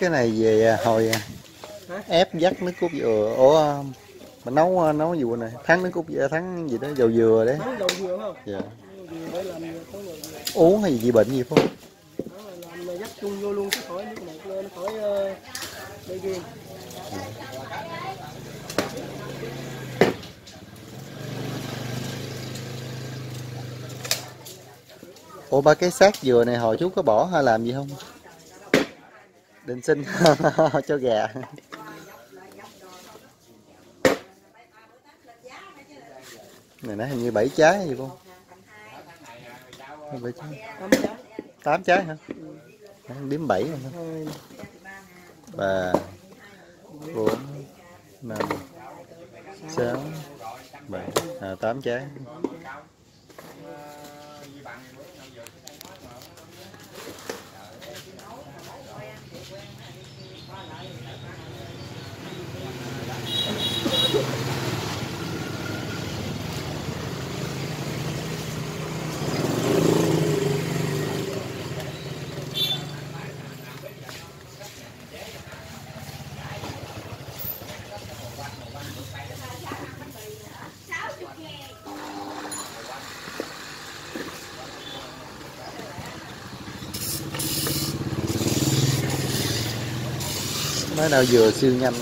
Cái này về hồi ép dắt nước cốt dừa. Ủa mà nấu vụ này thắng nước cốt dừa, thắng gì đó dầu dừa đấy. Dầu dừa không? Dạ. Uống hay gì bệnh gì không? Làm dắt chung vô luôn khỏi nước này lên khỏi đây riêng. Ủa ba cái xác dừa này hồi chú có bỏ hay làm gì không? Định xin cho gà. Này nó hình như 7 trái gì không? 7 trái. 8 trái hả? Đếm 7 rồi hả? 3 4 5 6 7 8 trái. Mới nào dừa siêu nhanh.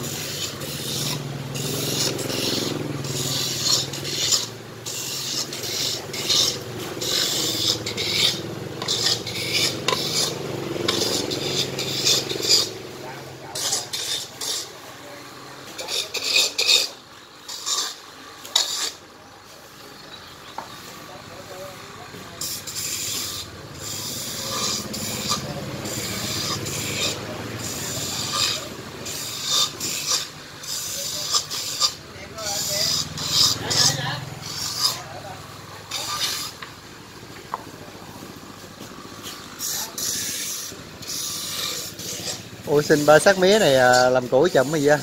Ủa xin ba xác mía này làm củi chậm hay gì á?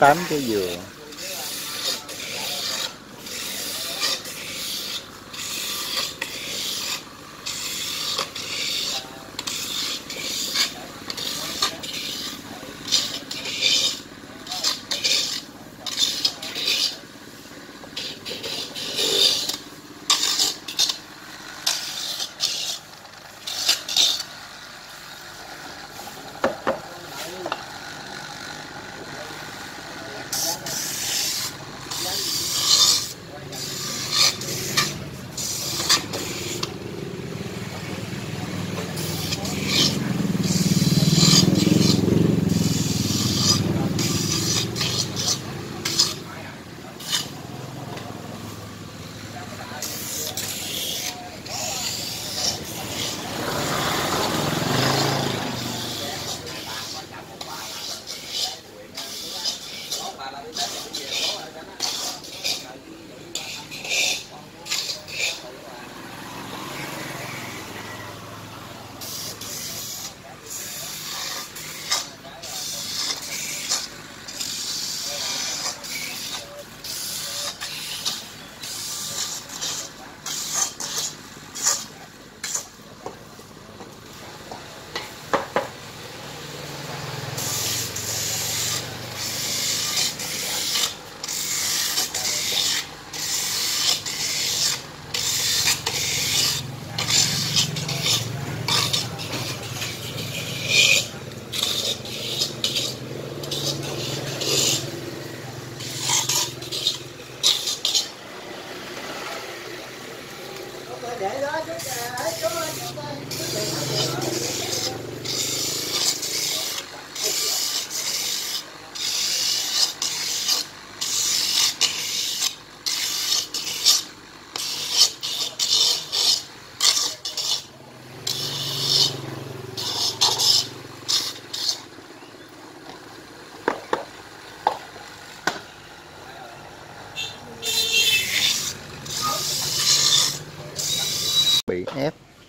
Tám cái dừa.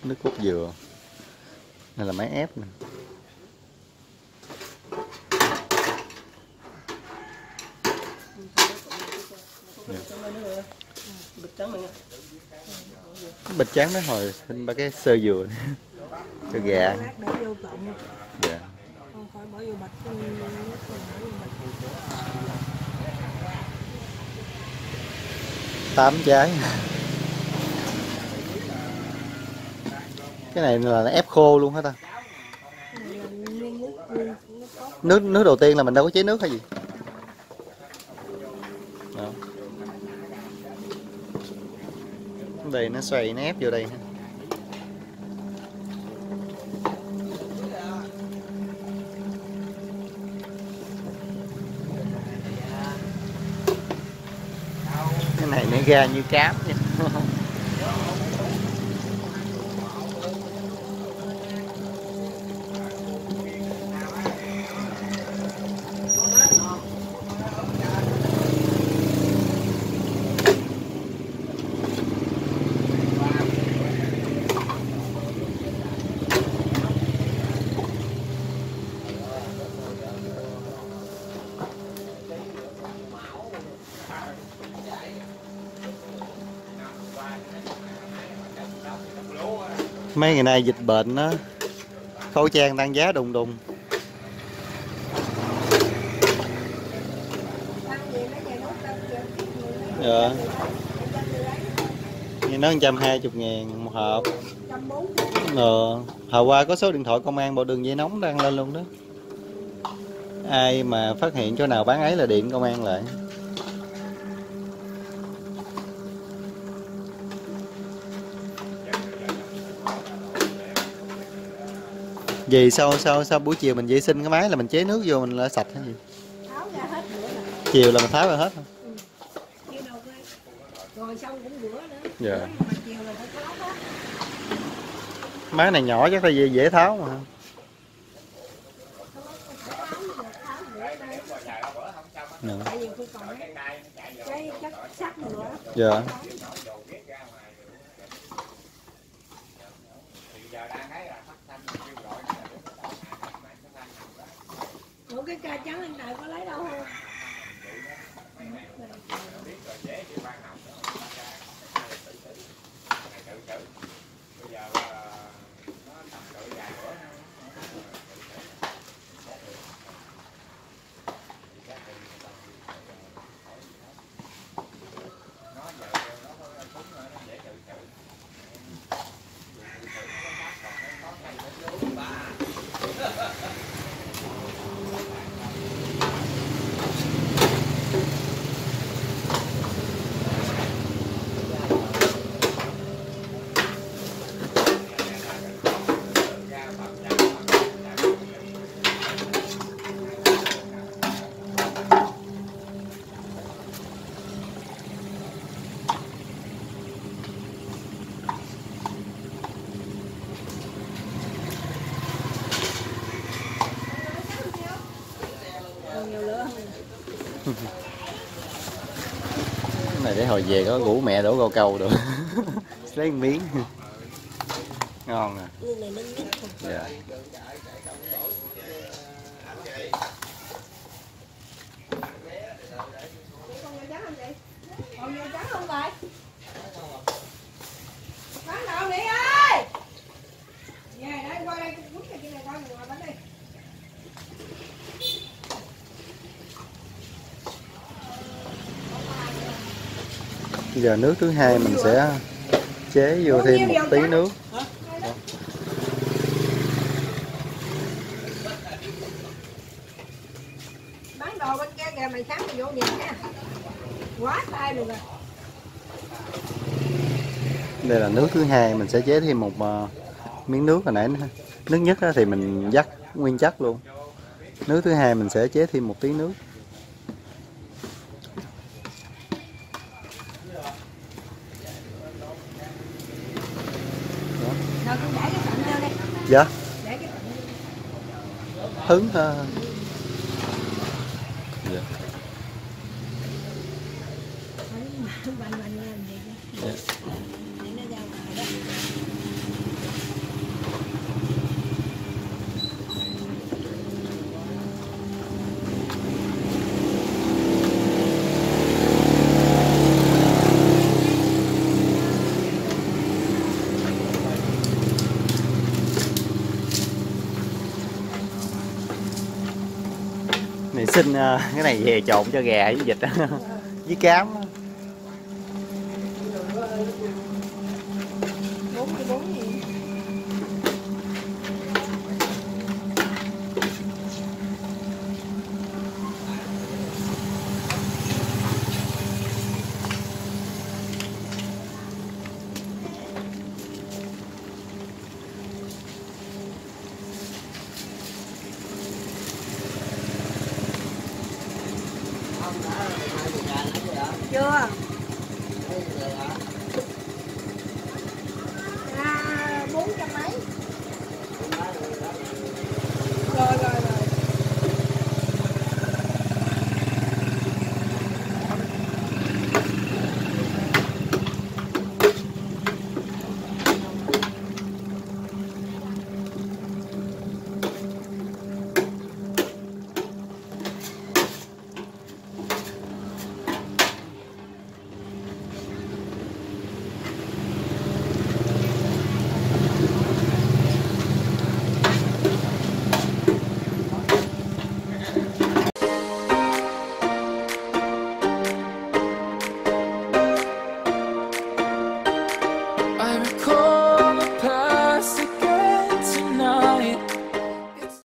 nước cốt dừa. Đây là máy ép nè. Cái bịch trắng đó hồi xin ba cái sơ dừa cho gà. Dạ. Không phải bỏ vô bịch. Tám trái. Cái này là ép khô luôn hết ta. Nước đầu tiên là mình đâu có chế nước hay gì. Đó. Đây nó xoay nó ép vô đây. Cái này nó ra như cám vậy. Mấy ngày nay dịch bệnh nó khẩu trang tăng giá đùng đùng. Dạ. Nó 120.000 một hộp. Hồi qua có số điện thoại công an bộ đường dây nóng đang lên luôn đó. Ai mà phát hiện chỗ nào bán ấy là điện công an lại. Vì sau buổi chiều mình vệ sinh cái máy là mình chế nước vô mình là sạch hay gì? Tháo ra hết bữa nè. Chiều là mình tháo ra hết không? Ừ. Chiều đầu đây. Rồi xong cũng bữa nữa. Dạ. Yeah. Mà chiều là phải tháo hết. Máy này nhỏ chắc phải dễ tháo mà. Nữa. Dạ. Ủa cái ca trắng anh Đại có lấy đâu không? Cái này để hồi về có rủ mẹ đổ câu câu được. Lấy miếng ngon nè. Dạ. Bây giờ nước thứ hai mình sẽ chế vô thêm một tí nước. Bán đồ bên kia kìa, mày sáng mày vô nhìn nha. Quá tay luôn rồi. Đây là nước thứ hai mình sẽ chế thêm một miếng nước hồi nãy nữa. Nước nhất thì mình dắt nguyên chất luôn. Nước thứ hai mình sẽ chế thêm một tí nước. Dạ. Hứng ha. Dạ. Dạ. xin cái này về trộn cho gà với vịt đó, với cám. 44 gì? Chưa. À, 400 mấy. Rồi.